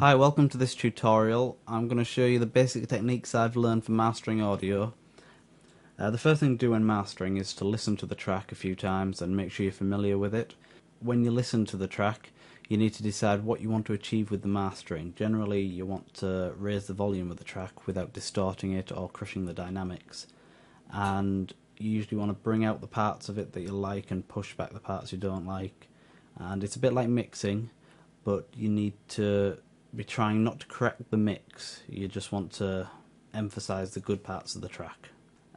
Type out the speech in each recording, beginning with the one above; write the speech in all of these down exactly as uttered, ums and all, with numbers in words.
Hi, welcome to this tutorial. I'm going to show you the basic techniques I've learned for mastering audio. Uh, the first thing to do when mastering is to listen to the track a few times and make sure you're familiar with it. When you listen to the track, you need to decide what you want to achieve with the mastering. Generally, you want to raise the volume of the track without distorting it or crushing the dynamics. And you usually want to bring out the parts of it that you like and push back the parts you don't like. And it's a bit like mixing, but you need to be trying not to correct the mix. You just want to emphasize the good parts of the track,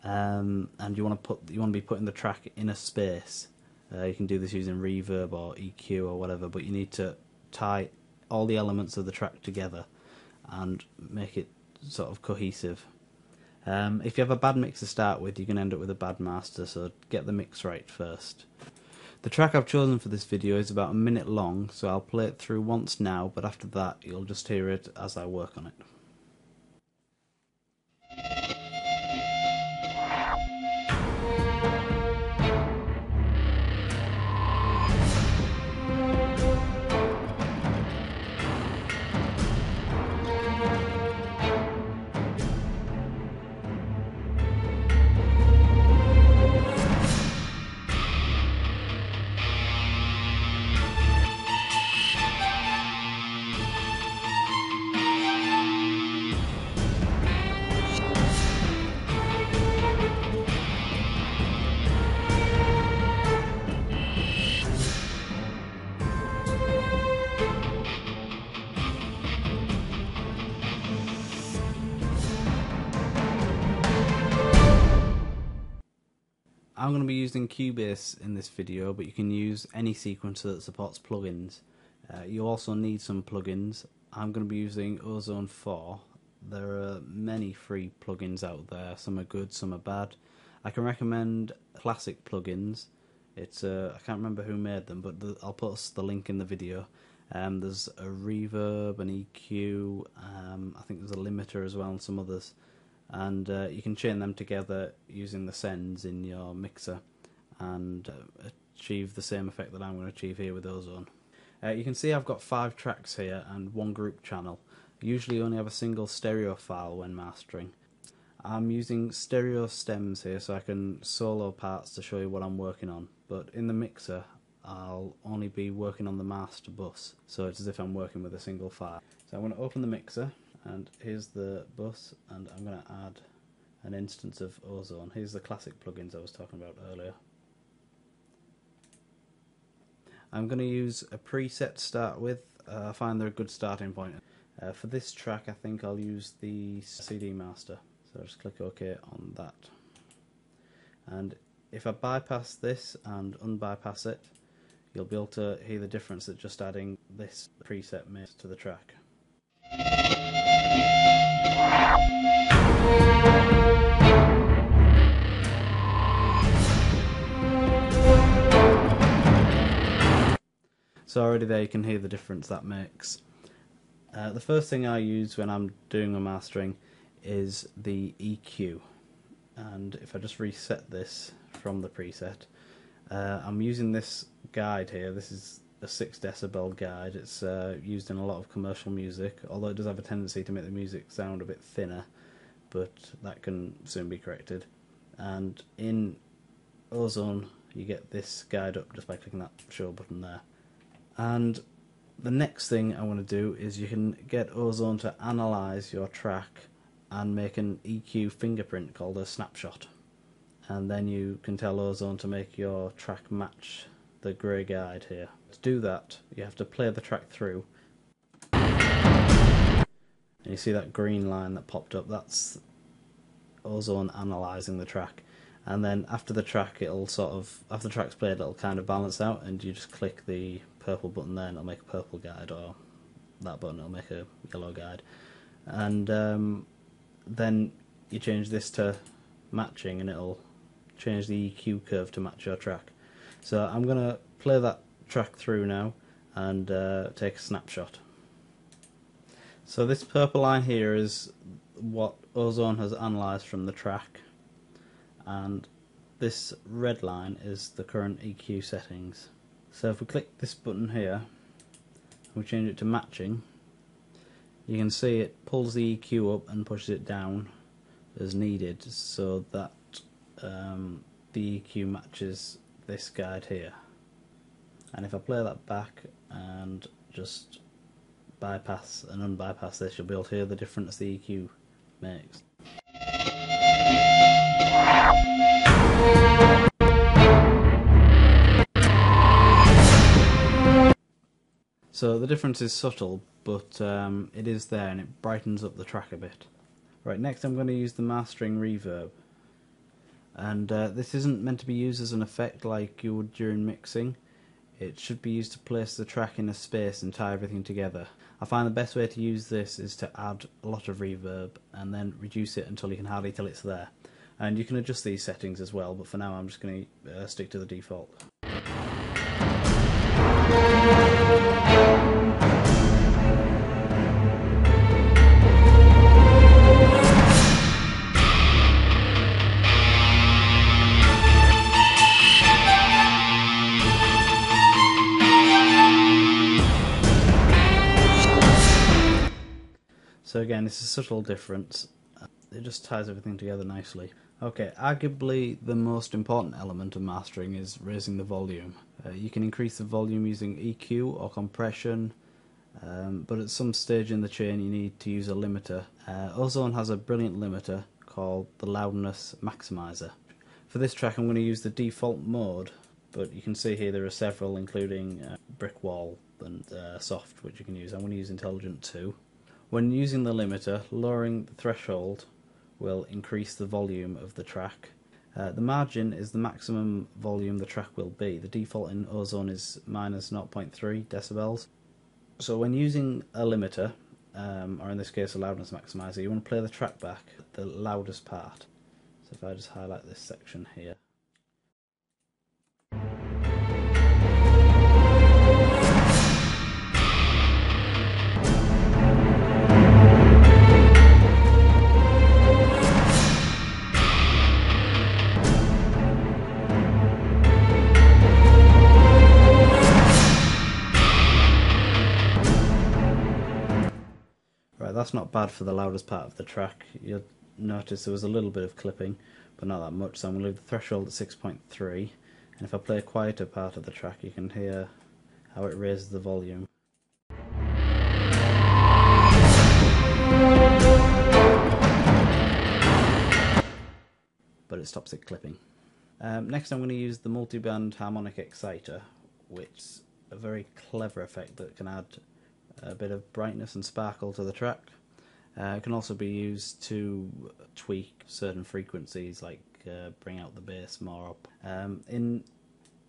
um, and you want to put you want to be putting the track in a space. Uh, you can do this using reverb or E Q or whatever, but you need to tie all the elements of the track together and make it sort of cohesive. Um, if you have a bad mix to start with, you can end up with a bad master. So get the mix right first. The track I've chosen for this video is about a minute long, so I'll play it through once now, but after that you'll just hear it as I work on it. I'm going to be using Cubase in this video, but you can use any sequencer that supports plugins. Uh, you also need some plugins. I'm going to be using Ozone four. There are many free plugins out there. Some are good, some are bad. I can recommend classic plugins. It's uh, I can't remember who made them, but the, I'll post the link in the video. Um, there's a reverb, an E Q, um, I think there's a limiter as well, and some others. And uh, you can chain them together using the sends in your mixer and uh, achieve the same effect that I'm going to achieve here with Ozone. Uh, you can see I've got five tracks here and one group channel. I usually only have a single stereo file when mastering. I'm using stereo stems here so I can solo parts to show you what I'm working on, but in the mixer I'll only be working on the master bus, so it's as if I'm working with a single file. So I'm going to open the mixer. And here's the bus, and I'm going to add an instance of Ozone. Here's the classic plugins I was talking about earlier. I'm going to use a preset to start with. Uh, I find they're a good starting point. Uh, for this track I think I'll use the C D master, so I'll just click OK on that. And if I bypass this and unbypass it, you'll be able to hear the difference that just adding this preset makes to the track. So already there you can hear the difference that makes. Uh, the first thing I use when I'm doing the mastering is the E Q, and if I just reset this from the preset, uh, I'm using this guide here. This is a six decibel guide. It's uh, used in a lot of commercial music, although it does have a tendency to make the music sound a bit thinner, but that can soon be corrected. And in Ozone you get this guide up just by clicking that show button there. And the next thing I want to do is you can get Ozone to analyze your track and make an E Q fingerprint called a snapshot, and then you can tell Ozone to make your track match the grey guide here. To do that you have to play the track through, and you see that green line that popped up, that's Ozone analyzing the track. And then after the track it'll sort of, after the track's played it'll kind of balance out, and you just click the purple button there and it'll make a purple guide, or that button it'll make a yellow guide. And um, then you change this to matching and it'll change the E Q curve to match your track. So I'm going to play that track through now and uh, take a snapshot. So this purple line here is what Ozone has analysed from the track, and this red line is the current E Q settings. So if we click this button here and we change it to matching, you can see it pulls the E Q up and pushes it down as needed, so that um, the E Q matches this guide here. And if I play that back and just bypass and unbypass this, you'll be able to hear the difference the E Q makes. So the difference is subtle, but um, it is there, and it brightens up the track a bit. Right, next I'm going to use the mastering reverb, and uh, this isn't meant to be used as an effect like you would during mixing. It should be used to place the track in a space and tie everything together. I find the best way to use this is to add a lot of reverb and then reduce it until you can hardly tell it's there. And you can adjust these settings as well, but for now I'm just going to uh, stick to the default. So again, it's a subtle difference, it just ties everything together nicely. Okay, arguably the most important element of mastering is raising the volume. Uh, you can increase the volume using E Q or compression, um, but at some stage in the chain you need to use a limiter. Uh, Ozone has a brilliant limiter called the loudness maximizer. For this track I'm going to use the default mode, but you can see here there are several, including uh, brick wall and uh, soft, which you can use. I'm going to use intelligent too. When using the limiter, lowering the threshold will increase the volume of the track. Uh, the margin is the maximum volume the track will be. The default in Ozone is minus zero point three decibels. So when using a limiter, um, or in this case a loudness maximizer, you want to play the track back the loudest part. So if I just highlight this section here. That's not bad for the loudest part of the track. You'll notice there was a little bit of clipping, but not that much, so I'm going to leave the threshold at six point three, and if I play a quieter part of the track you can hear how it raises the volume. But it stops it clipping. Um, next I'm going to use the multiband harmonic exciter, which is a very clever effect that can add a bit of brightness and sparkle to the track. Uh, it can also be used to tweak certain frequencies, like uh, bring out the bass more up. Um, in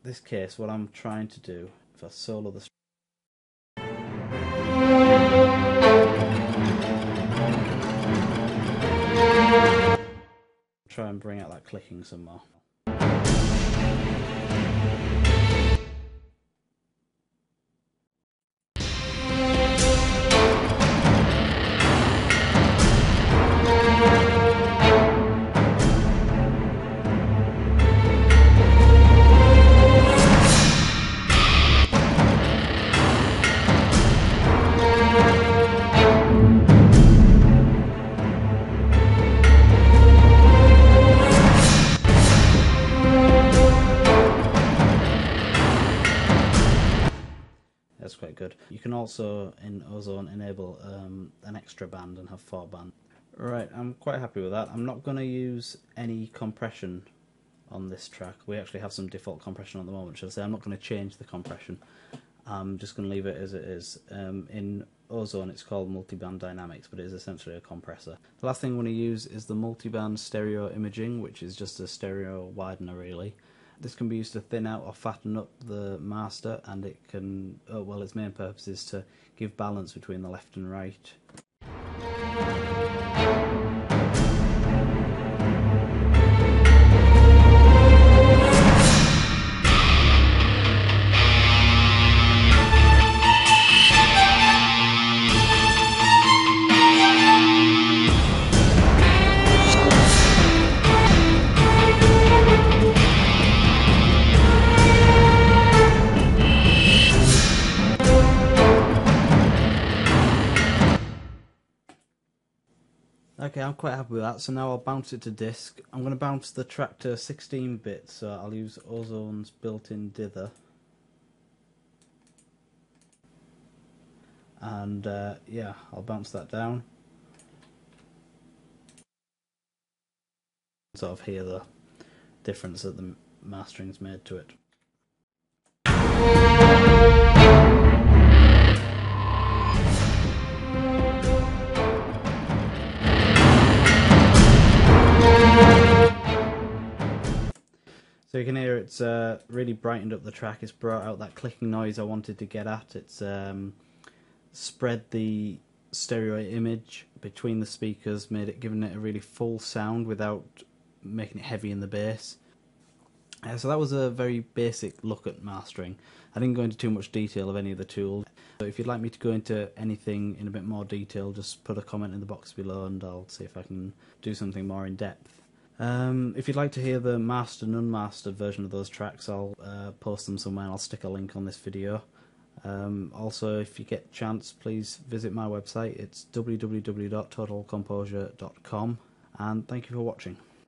this case what I'm trying to do, if I solo the try and bring out that clicking some more. That's quite good. You can also in Ozone enable um, an extra band and have four bands. Right, I'm quite happy with that. I'm not going to use any compression on this track. We actually have some default compression at the moment, shall I say. I'm not going to change the compression. I'm just going to leave it as it is. Um, in Ozone it's called multiband dynamics, but it is essentially a compressor. The last thing I'm going to use is the multiband stereo imaging, which is just a stereo widener really. This can be used to thin out or fatten up the master, and it can, oh, well, its main purpose is to give balance between the left and right. Okay, I'm quite happy with that, so now I'll bounce it to disc. I'm going to bounce the track to sixteen bit, so I'll use Ozone's built-in dither. And uh, yeah, I'll bounce that down. Sort of hear the difference that the mastering's made to it. So you can hear it's uh, really brightened up the track. It's brought out that clicking noise I wanted to get at. It's um, spread the stereo image between the speakers, made it, giving it a really full sound without making it heavy in the bass. Uh, so that was a very basic look at mastering. I didn't go into too much detail of any of the tools. So if you'd like me to go into anything in a bit more detail, just put a comment in the box below and I'll see if I can do something more in depth. Um, if you'd like to hear the mastered and unmastered version of those tracks, I'll uh, post them somewhere and I'll stick a link on this video. Um, also, if you get a chance, please visit my website. It's w w w dot total composure dot com, and thank you for watching.